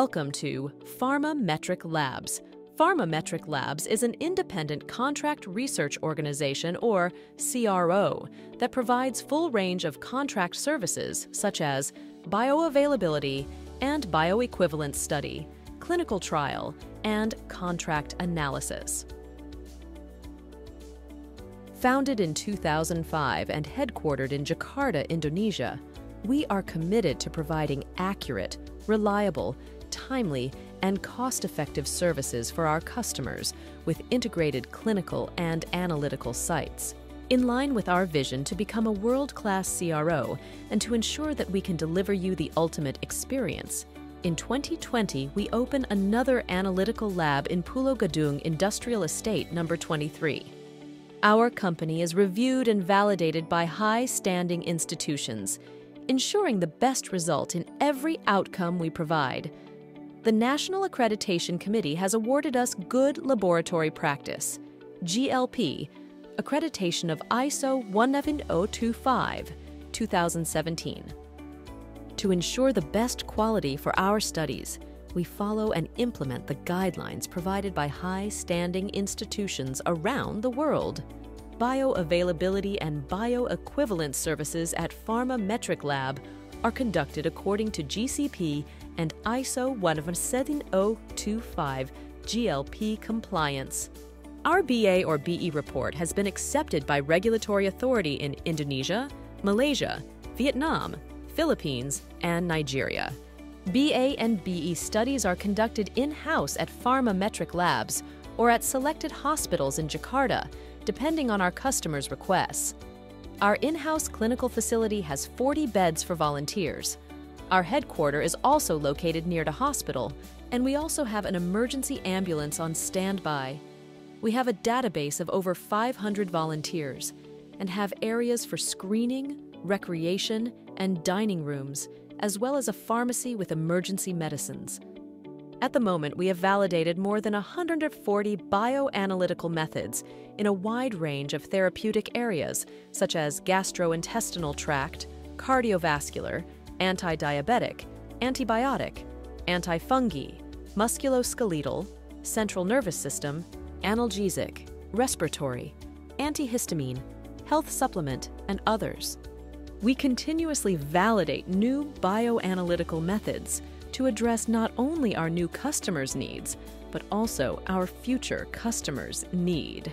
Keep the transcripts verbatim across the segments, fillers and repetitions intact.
Welcome to PharmaMetric Labs. PharmaMetric Labs is an independent contract research organization, or C R O, that provides full range of contract services such as bioavailability and bioequivalence study, clinical trial, and contract analysis. Founded in two thousand five and headquartered in Jakarta, Indonesia, we are committed to providing accurate, reliable, timely, and cost-effective services for our customers with integrated clinical and analytical sites. In line with our vision to become a world-class C R O and to ensure that we can deliver you the ultimate experience, in twenty twenty we open another analytical lab in Pulogadung Industrial Estate number twenty-three. Our company is reviewed and validated by high-standing institutions, ensuring the best result in every outcome we provide. The National Accreditation Committee has awarded us Good Laboratory Practice, G L P, accreditation of I S O one seven zero two five, two thousand seventeen. To ensure the best quality for our studies, we follow and implement the guidelines provided by high-standing institutions around the world. Bioavailability and bioequivalence services at PharmaMetric Lab are conducted according to G C P and I S O one seven zero two five G L P compliance. Our B A or B E report has been accepted by regulatory authority in Indonesia, Malaysia, Vietnam, Philippines, and Nigeria. B A and B E studies are conducted in-house at PharmaMetric Labs or at selected hospitals in Jakarta, depending on our customers' requests. Our in-house clinical facility has forty beds for volunteers. Our headquarter is also located near to hospital, and we also have an emergency ambulance on standby. We have a database of over five hundred volunteers and have areas for screening, recreation, and dining rooms, as well as a pharmacy with emergency medicines. At the moment, we have validated more than one hundred forty bioanalytical methods in a wide range of therapeutic areas such as gastrointestinal tract, cardiovascular, anti-diabetic, antibiotic, antifungi, musculoskeletal, central nervous system, analgesic, respiratory, antihistamine, health supplement, and others. We continuously validate new bioanalytical methods to address not only our new customers' needs, but also our future customers' need.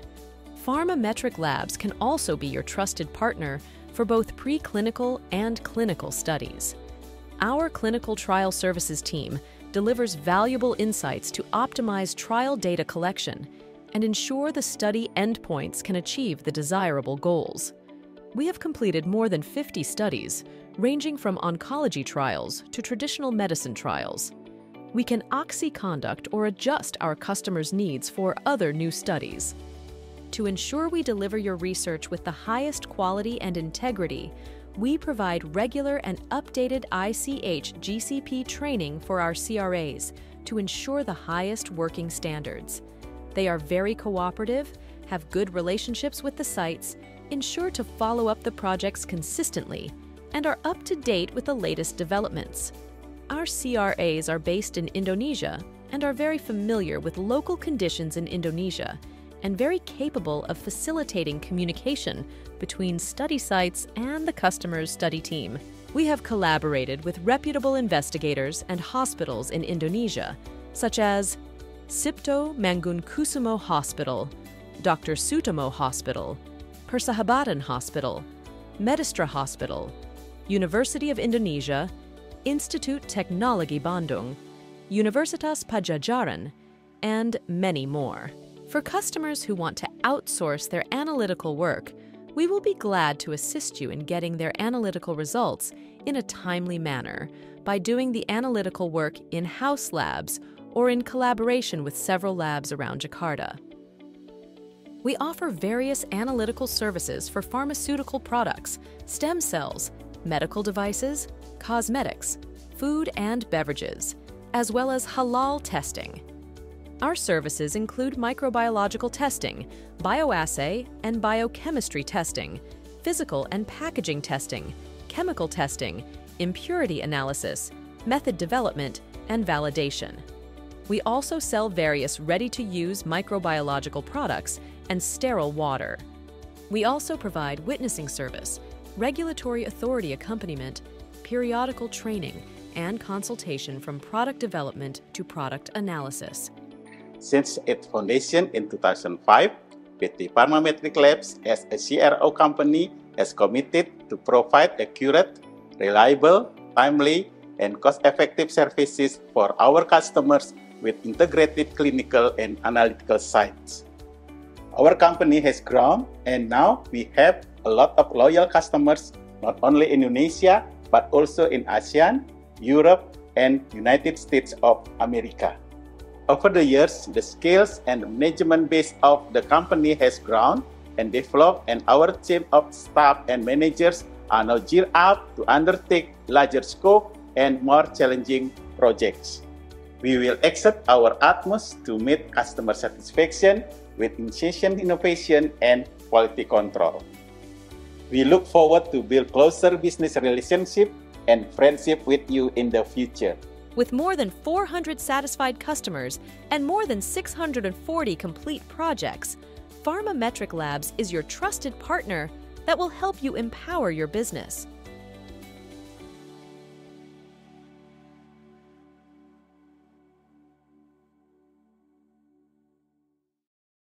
PharmaMetric Labs can also be your trusted partner for both preclinical and clinical studies. Our clinical trial services team delivers valuable insights to optimize trial data collection and ensure the study endpoints can achieve the desirable goals. We have completed more than fifty studies, ranging from oncology trials to traditional medicine trials. We can oxy-conduct or adjust our customers' needs for other new studies. To ensure we deliver your research with the highest quality and integrity, we provide regular and updated I C H G C P training for our C R As to ensure the highest working standards. They are very cooperative, have good relationships with the sites, ensure to follow up the projects consistently, and are up to date with the latest developments. Our C R As are based in Indonesia and are very familiar with local conditions in Indonesia and very capable of facilitating communication between study sites and the customer's study team. We have collaborated with reputable investigators and hospitals in Indonesia, such as Sipto Mangunkusumo Hospital, Doctor Sutomo Hospital, Persahabatan Hospital, Medistra Hospital, University of Indonesia, Institut Teknologi Bandung, Universitas Padjadjaran, and many more. For customers who want to outsource their analytical work, we will be glad to assist you in getting their analytical results in a timely manner by doing the analytical work in house labs or in collaboration with several labs around Jakarta. We offer various analytical services for pharmaceutical products, stem cells, medical devices, cosmetics, food and beverages, as well as halal testing. Our services include microbiological testing, bioassay and biochemistry testing, physical and packaging testing, chemical testing, impurity analysis, method development, and validation. We also sell various ready-to-use microbiological products and sterile water. We also provide witnessing service, regulatory authority accompaniment, periodical training, and consultation from product development to product analysis. Since its foundation in two thousand five, with the PharmaMetric Labs as a C R O company is committed to provide accurate, reliable, timely, and cost-effective services for our customers with integrated clinical and analytical sites. Our company has grown, and now we have a lot of loyal customers, not only in Indonesia, but also in ASEAN, Europe, and United States of America. Over the years, the skills and the management base of the company has grown and developed, and our team of staff and managers are now geared up to undertake larger scope and more challenging projects. We will exert our utmost to meet customer satisfaction with incessant innovation and quality control. We look forward to build closer business relationship and friendship with you in the future. With more than four hundred satisfied customers and more than six hundred forty complete projects, PharmaMetric Labs is your trusted partner that will help you empower your business.